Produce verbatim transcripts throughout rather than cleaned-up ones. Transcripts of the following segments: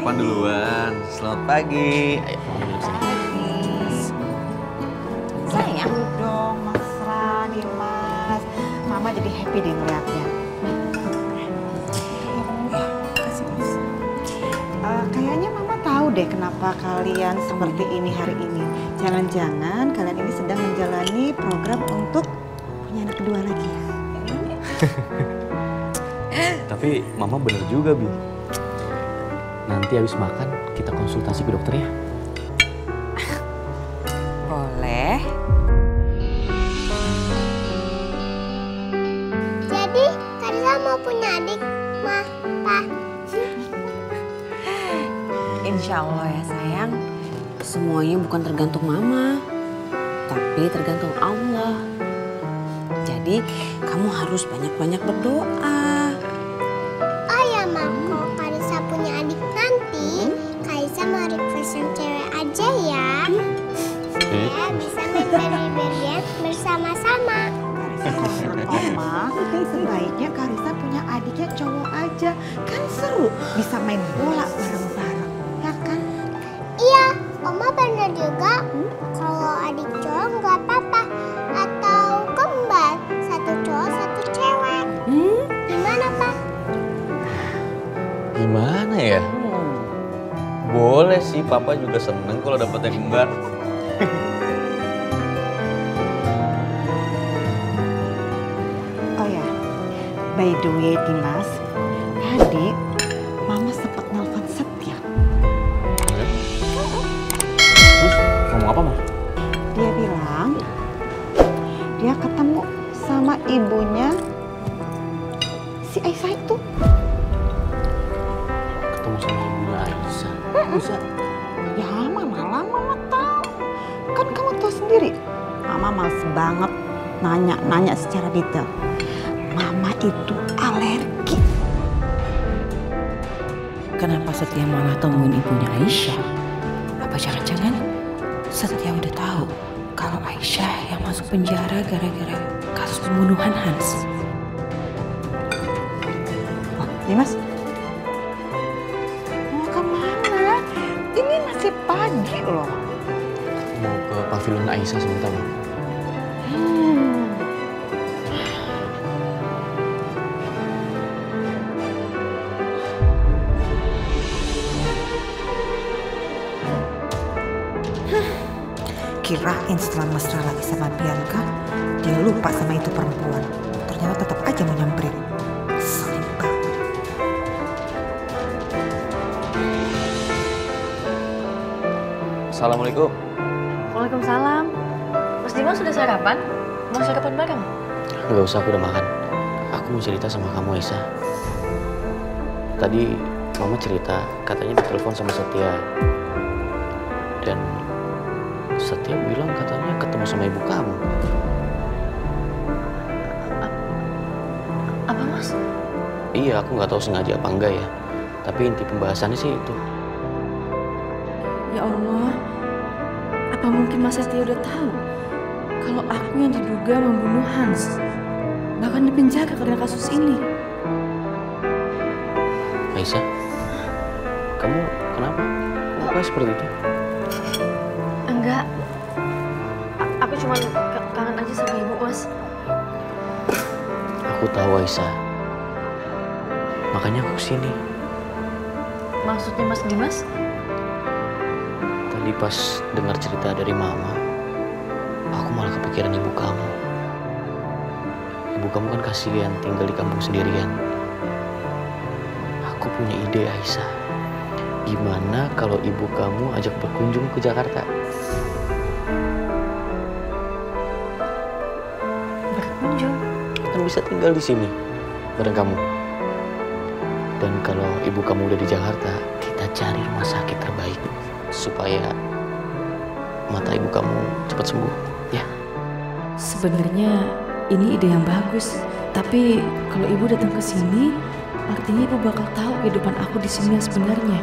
sarapan duluan. Selamat pagi. Ayo, minum sini. Sayang dong, Masra, Dimas. Mama jadi happy deh ngeliatnya. Uh, kayaknya Mama tahu deh kenapa kalian seperti ini hari ini. Jangan-jangan kalian ini sedang menjalani program untuk punya anak kedua lagi ya. Tapi Mama bener juga, Bi. Nanti habis makan kita konsultasi ke dokter ya. Boleh. Jadi Carissa mau punya adik, Ma, Pa. Insya Allah ya sayang. Semuanya bukan tergantung Mama, tapi tergantung Allah. Jadi kamu harus banyak-banyak berdoa. Bersama-sama. Menurut Oma, sebaiknya Carissa punya adiknya cowok aja. Kan seru, bisa main bola bareng-bareng, ya kan? Iya, Oma bener juga. Hmm? Kalau adik cowok nggak apa-apa. Atau kembar, satu cowok, satu cewek. Hmm? Gimana, Pak? Gimana ya? Hmm. Boleh sih, Papa juga seneng kalau dapetnya kembar. By the way, Dimas, tadi Mama sempat nelfon Setya. Terus ngomong apa, Ma? Dia bilang dia ketemu sama ibunya si Aisyah itu. Ketemu sama ibunya Aisyah? Bisa? Ya, Mama lah, Mama tahu. Kan kamu tahu sendiri. Mama males banget nanya-nanya secara detail. Mama itu alergi. Kenapa Setya malah temuin ibunya Aisyah? Apa jangan-jangan Setya udah tahu kalau Aisyah yang masuk penjara gara-gara kasus pembunuhan Hans? Oh, Dimas, mau kemana? Ini masih pagi loh. Mau ke pavilion Aisyah sebentar. Hmm. Kirain setelah mesra lagi sama Bianca, dia lupa sama itu perempuan. Ternyata tetap aja mau nyamperin. Seling banget. Assalamualaikum. Waalaikumsalam. Mas Dimas sudah sarapan? Mau sarapan bareng? Gak usah, aku udah makan. Aku mau cerita sama kamu, Aisyah. Tadi Mama cerita, katanya ditelepon sama Setya. Dan Setya bilang katanya ketemu sama ibu kamu. Apa, Mas? Iya, aku nggak tahu sengaja apa enggak ya. Tapi inti pembahasannya sih itu. Ya Allah, apa mungkin Mas Setya udah tahu kalau aku yang diduga membunuh Hans, bahkan dipenjara karena kasus ini? Aisyah, kamu kenapa? Kenapa seperti itu? Enggak, aku cuma kangen aja sama ibu, Mas. Aku tahu, Aisyah. Makanya aku kesini. Maksudnya Mas Dimas? Tadi pas dengar cerita dari Mama, aku malah kepikiran ibu kamu. Ibu kamu kan kasihan tinggal di kampung sendirian. Aku punya ide, Aisyah. Gimana kalau ibu kamu ajak berkunjung ke Jakarta? Berkunjung? Kan bisa tinggal di sini bareng kamu. Dan kalau ibu kamu udah di Jakarta, kita cari rumah sakit terbaik supaya mata ibu kamu cepat sembuh, ya? Sebenarnya ini ide yang bagus, tapi kalau ibu datang ke sini, artinya ibu bakal tahu kehidupan aku di sini yang sebenarnya.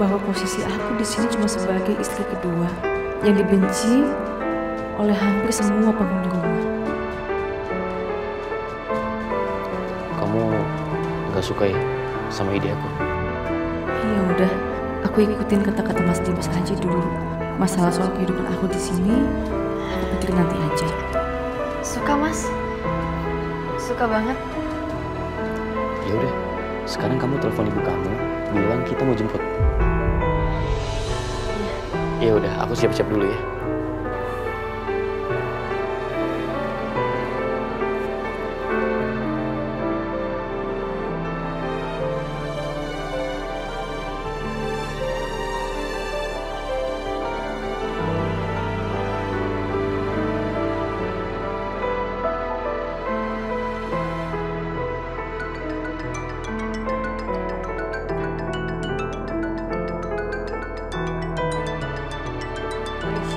Bahwa posisi aku di sini cuma sebagai istri kedua yang dibenci oleh hampir semua penghuni rumah. Kamu nggak suka ya sama ide aku? Ya udah, Aku ikutin kata-kata Mas Dimas aja dulu. Masalah soal kehidupan aku di sini, aku pikir nanti aja. Suka, Mas? Suka banget. Ya udah, sekarang kamu telepon ibu kamu, bilang kita mau jemput. Ya udah, aku siap-siap dulu ya.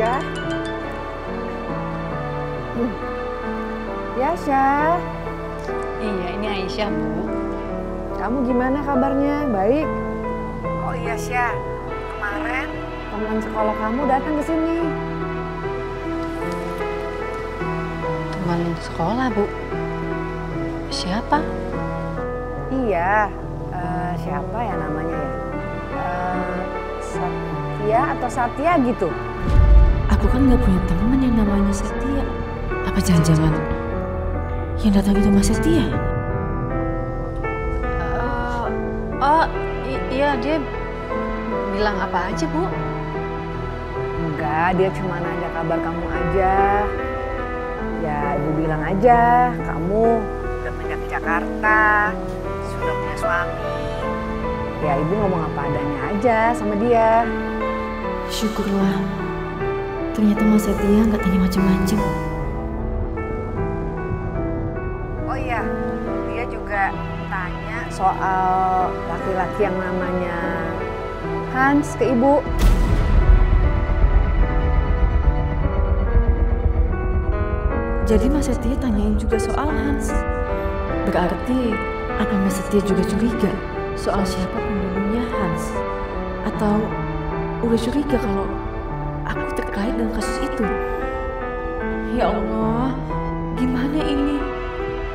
Aisyah, hmm. ya Aisyah. Iya, ini Aisyah, Bu. Kamu gimana kabarnya? Baik? Oh iya, Aisyah. Kemarin teman sekolah kamu datang ke sini. Teman sekolah, Bu? Siapa? Iya, uh, siapa ya namanya ya? Uh, Setya atau Setya gitu? Aku kan gak punya teman yang namanya Setia. Apa jangan-jangan yang datang itu Mas Setia? Uh, oh iya, dia bilang apa aja, Bu? Enggak, dia cuma nanya kabar kamu aja. Ya, Ibu bilang aja kamu udah pindah ke Jakarta, sudah punya suami. Ya, Ibu ngomong apa adanya aja sama dia. Syukurlah. Ternyata Mas Setya nggak tanya macam-macam. Oh iya, dia juga tanya soal laki-laki yang namanya Hans ke Ibu. Jadi Mas Setya tanyain juga soal Hans. Berarti anak Mas Setya juga curiga soal siapa pembunuhnya Hans. Atau udah curiga kalau aku terkait dengan kasus itu. Ya Allah, gimana ini?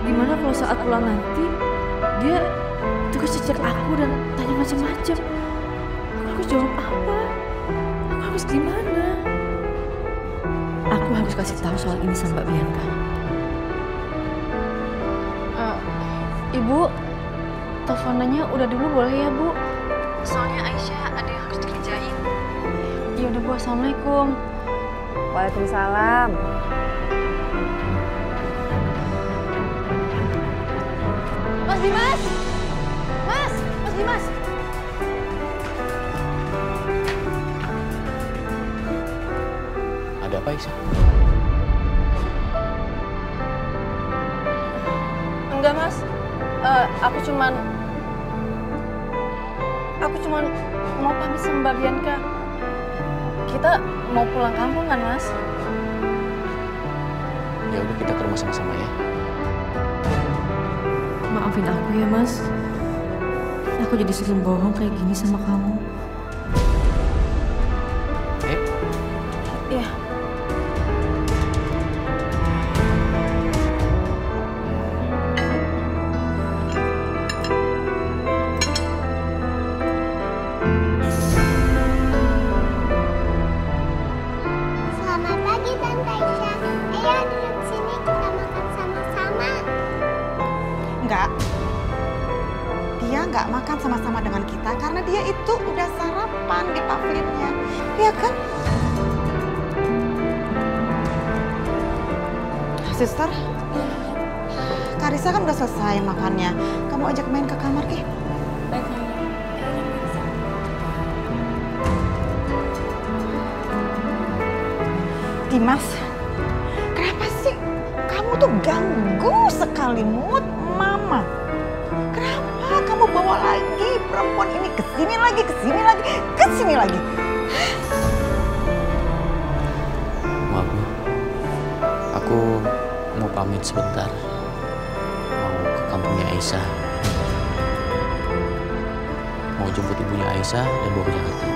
Gimana kalau saat pulang nanti dia terus cecer aku dan tanya macam-macam? Aku harus jawab apa? Aku harus gimana? Aku harus kasih tahu soal ini sama Mbak Bianca. Uh, Ibu, teleponannya udah dulu boleh ya, Bu? Soalnya Aisyah ada yang harus dikerjain. Ya udah, Bu. Assalamualaikum. Waalaikumsalam. Mas Dimas! Mas! Mas Dimas! Ada apa, Aisyah? Enggak, Mas. Uh, aku cuman... Aku cuman mau pamit sama Mbak Bianca. Kita mau pulang kampung kan, Mas? Ya udah, kita ke rumah sama-sama ya. Maafin aku ya, Mas. Aku jadi sering bohong kayak gini sama kamu. Eh? Iya. Dia nggak makan sama-sama dengan kita karena dia itu udah sarapan di pavilionnya, ya kan? Sister, Carissa kan udah selesai makannya. Kamu ajak main ke kamar, Ki. Baik. Dimas, kenapa sih kamu tuh ganggu sekali mood Mama? Kenapa kamu bawa lagi perempuan ini ke sini lagi, ke sini lagi, ke sini lagi? Maaf, Ma. Aku mau pamit sebentar. Mau ke kampungnya Aisyah. Mau jemput ibunya Aisyah dan bawa ke Jakarta.